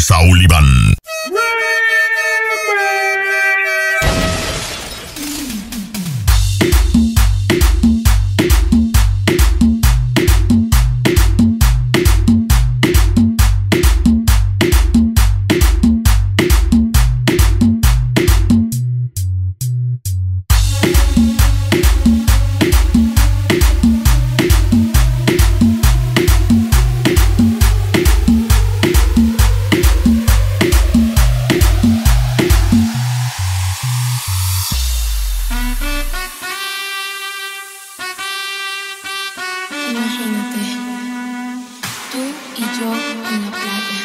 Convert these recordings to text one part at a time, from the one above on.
DJ Saulivan. Imagínate, tú y yo en la playa,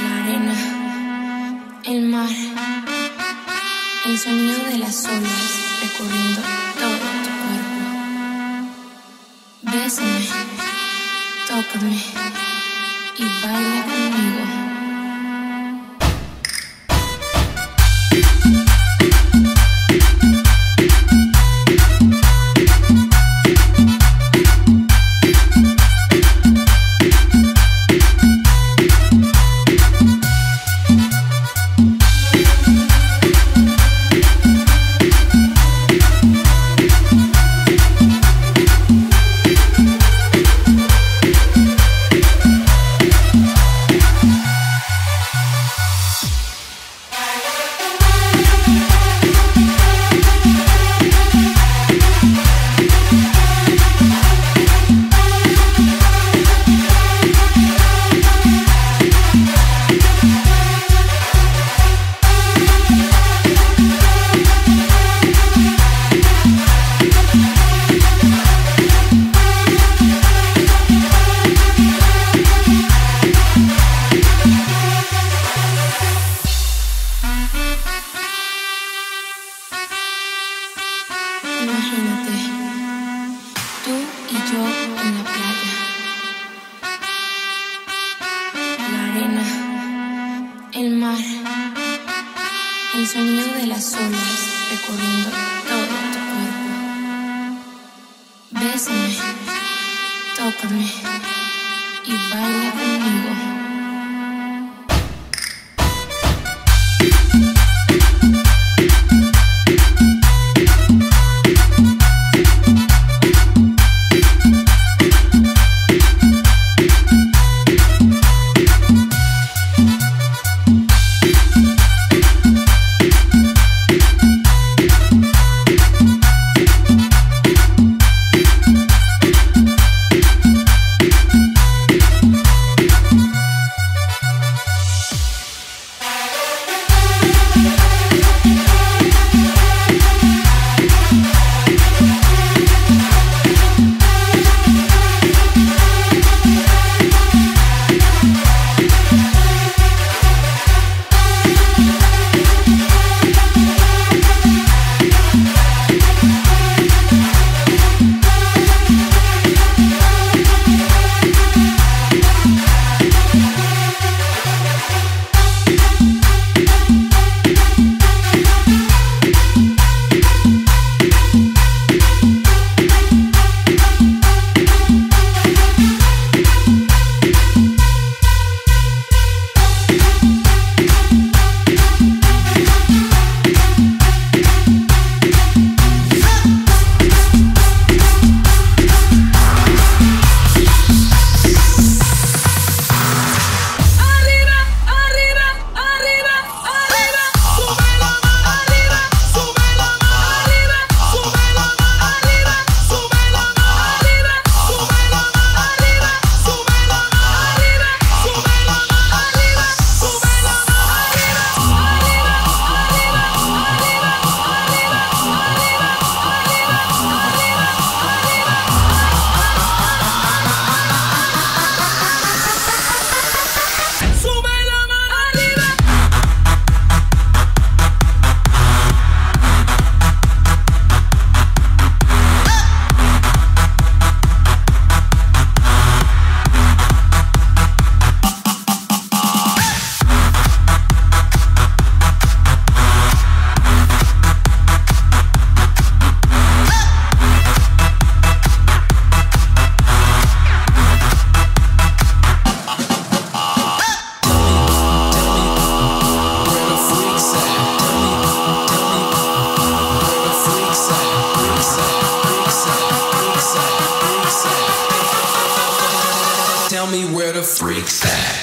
la arena, el mar, el sonido de las olas recorriendo todo tu cuerpo. Bésame, tócame y baila conmigo. Imagínate, tú y yo en la playa, la arena, el mar, el sonido de las olas recorriendo todo tu cuerpo. Bésame, tócame y baila conmigo. Tell me where the freaks at.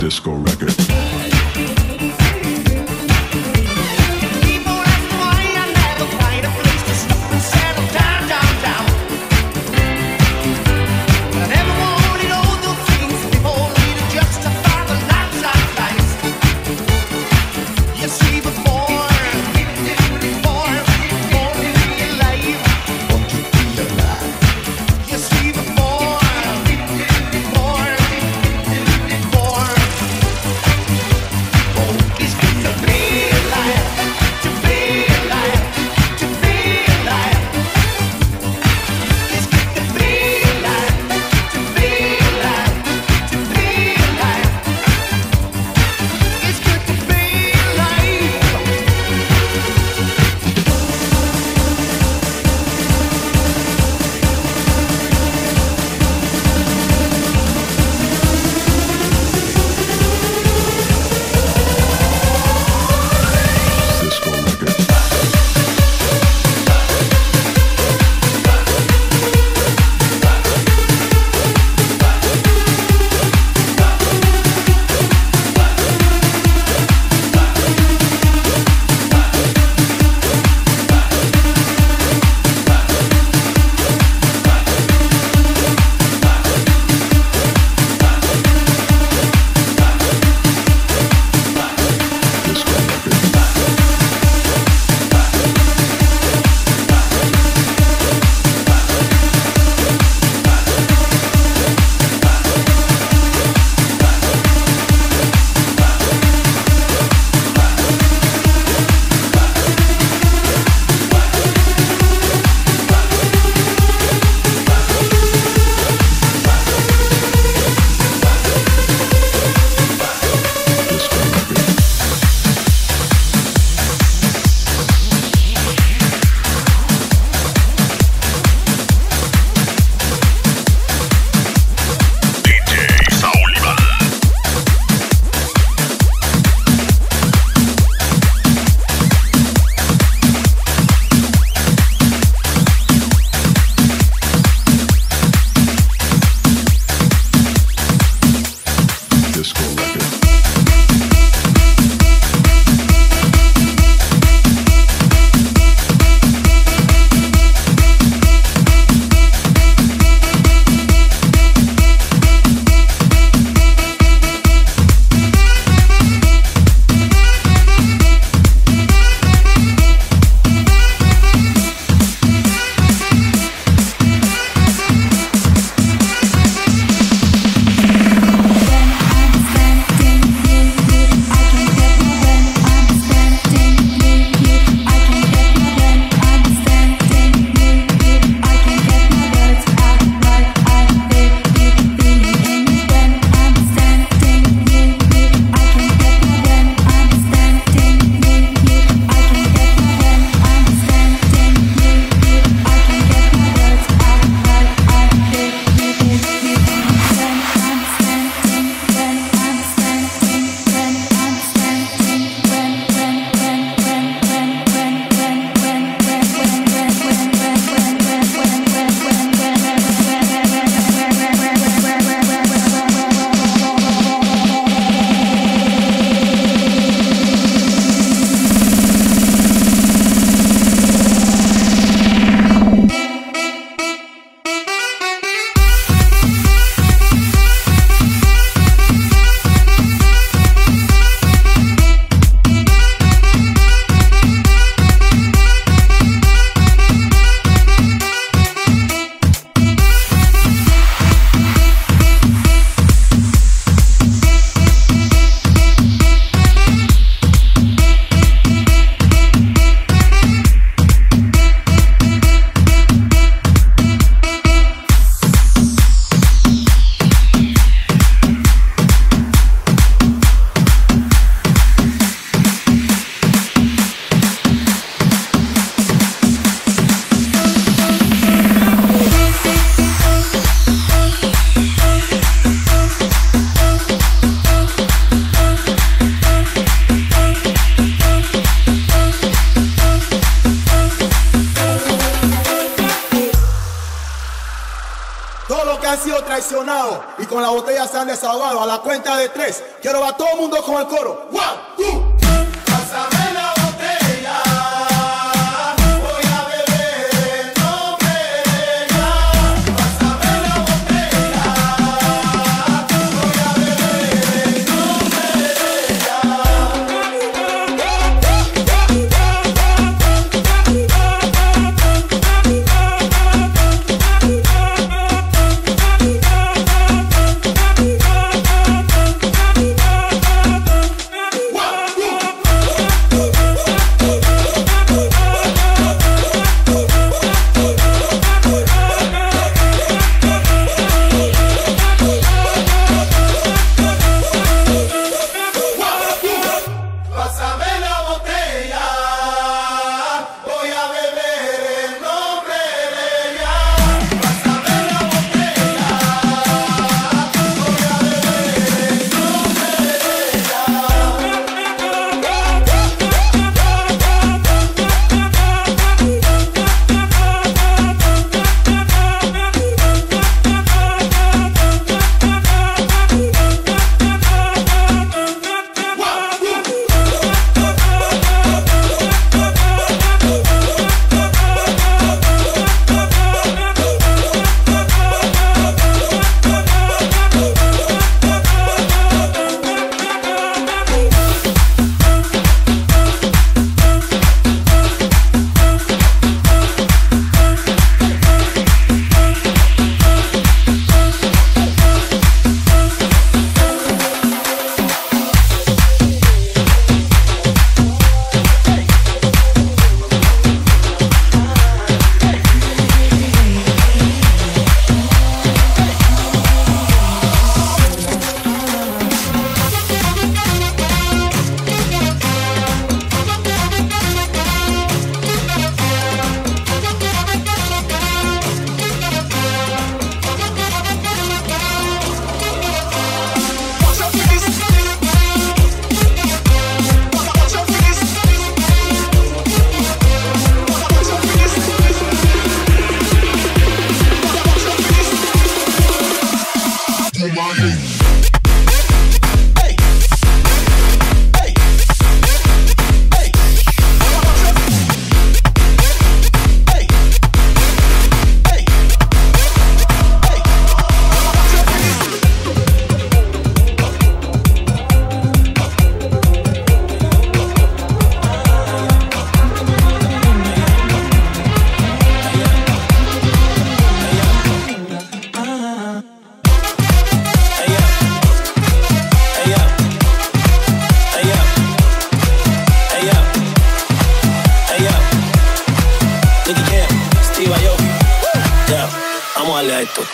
Disco record. ganado y con la botella se han desahogado. A la cuenta de 3, quiero a todo el mundo con el coro. 1, 2, 3.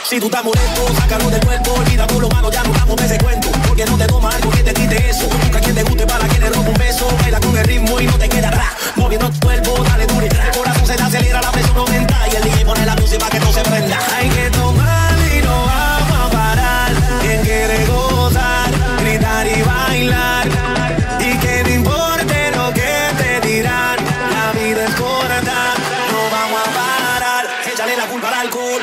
Si tú estás molesto, sácalo del cuerpo, olvida por lo malo, ya no damos ese cuento. Porque no te toma algo que te quite eso. Busca quien te guste para que le rompa un beso. Baila con el ritmo y no te queda atrás. Moviendo tu cuerpo, dale duro. El corazón se te acelera, la presión aumenta. Y el DJ pone la música para que no se prenda. Hay que tomar y no vamos a parar. Quien quiere gozar, gritar y bailar. Y que no importe lo que te dirán. La vida es corta, no vamos a parar. Échale la culpa al alcohol.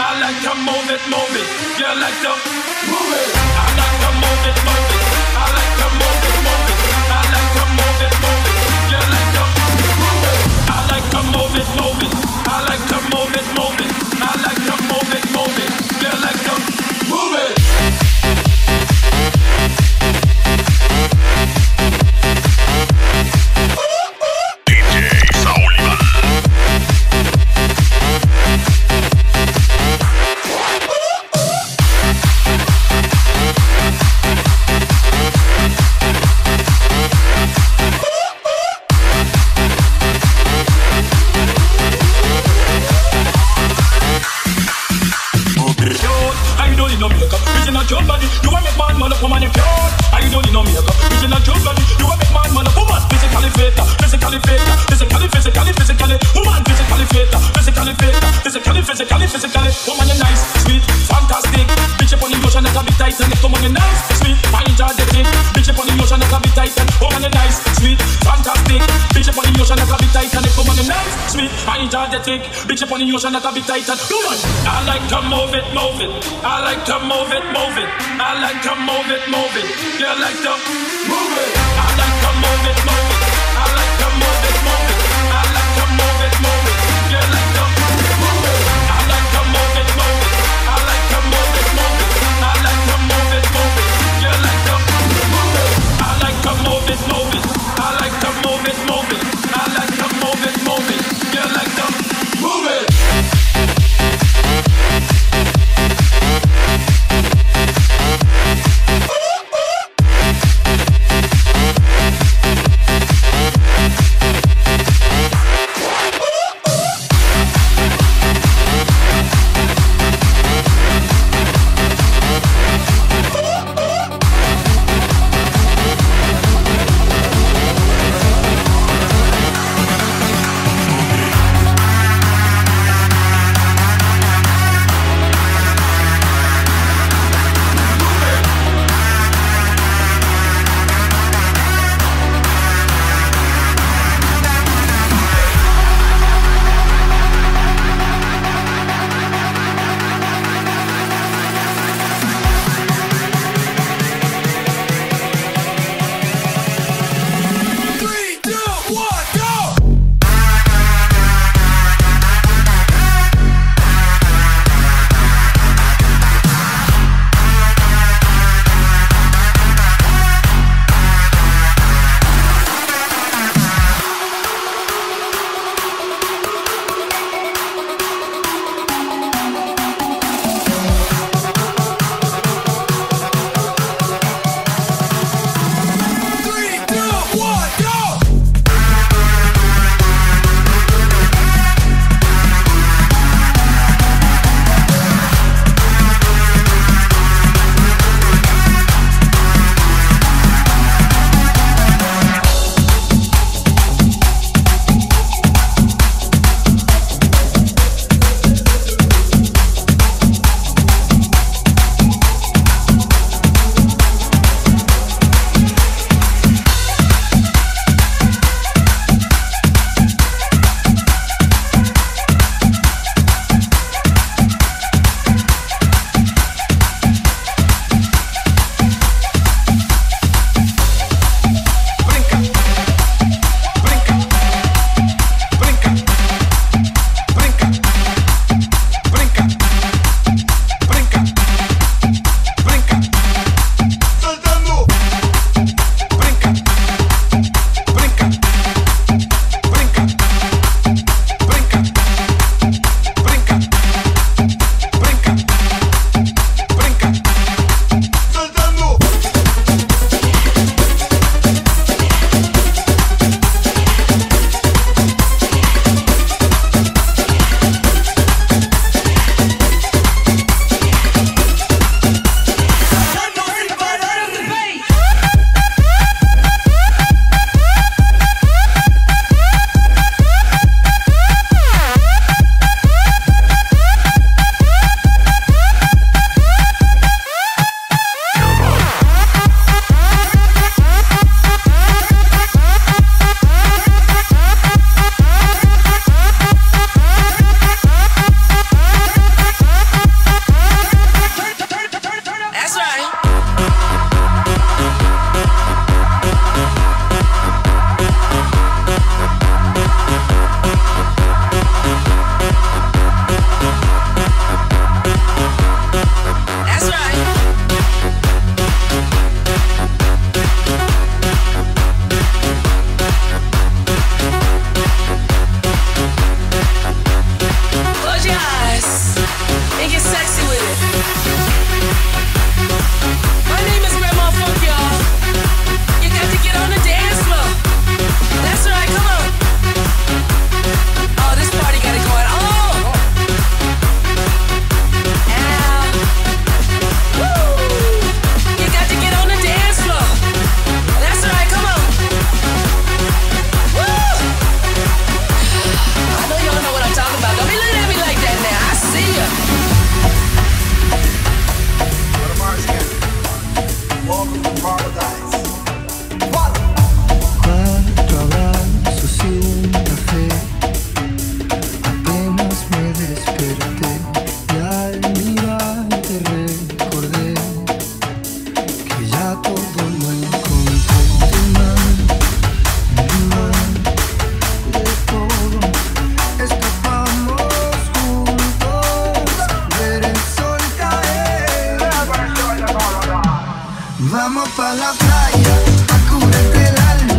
I like to move it, you like to move it. I like to move it, I like to move it, I like to move it, you like to move it. I like to move it, I like to move it, I like to move it, you like to move it. Bitch up on the ocean, that'll be tight and boom. I like to move it, move it. I like to move it, move it. I like to move it, move it. You like to move it. I like to move it, move it. I like to move it, move it. I like to move it, move it. You like to move it. I like to move it, move it. I like to move it, move it. I like to move it, move it. You like to move it. I like to move it, move it. I like to move it, move it. I like to move it, move it. You like to move it. vamos pa' la playa, pa' curarte el alma.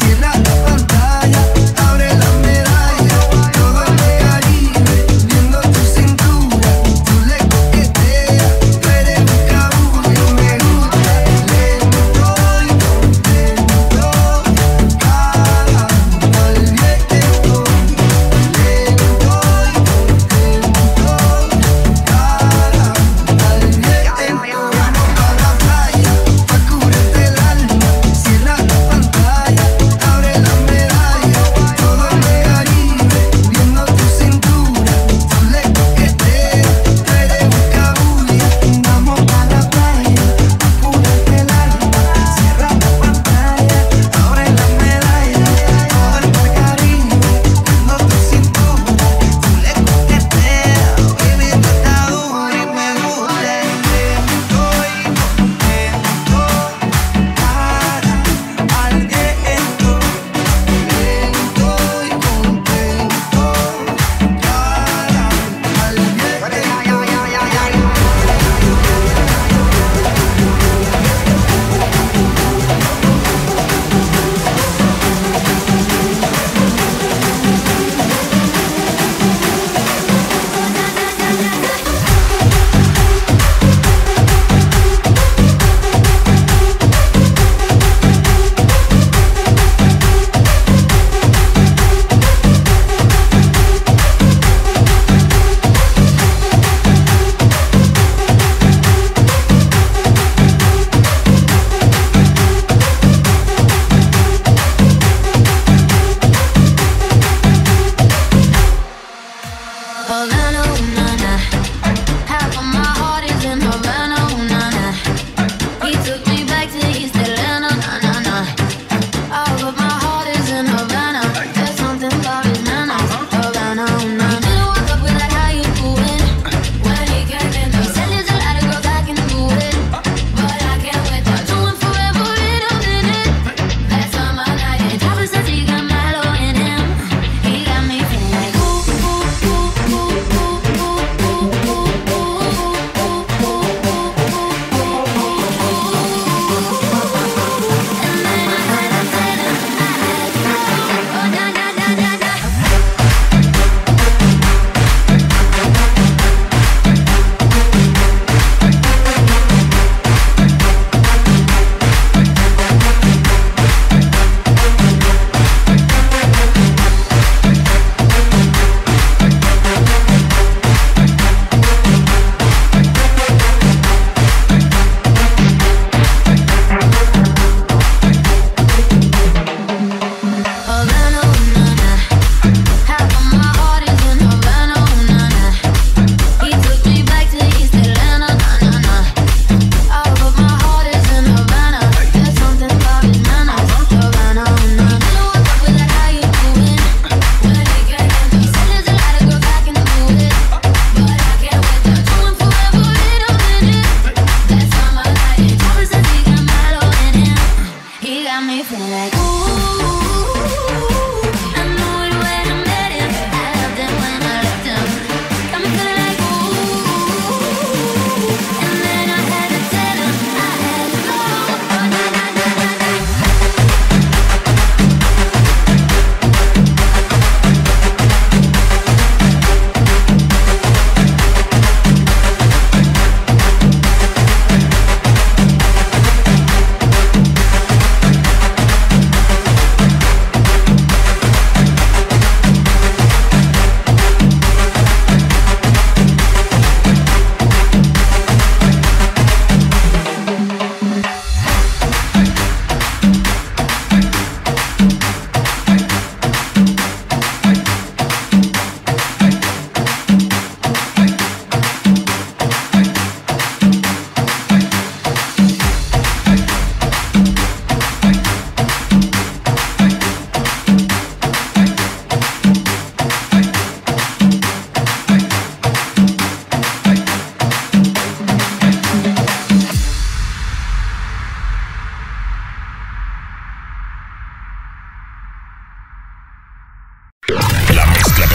Cierra la pantalla, abre la medalla. Todo el Caribe, viendo tu cintura. Tú le coqueteas, tú eres un cabullo. Me gusta, le doy, cada mal viejo. Le doy, cada mal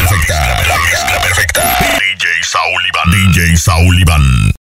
viejo. La mezcla perfecta. DJ Saulivan.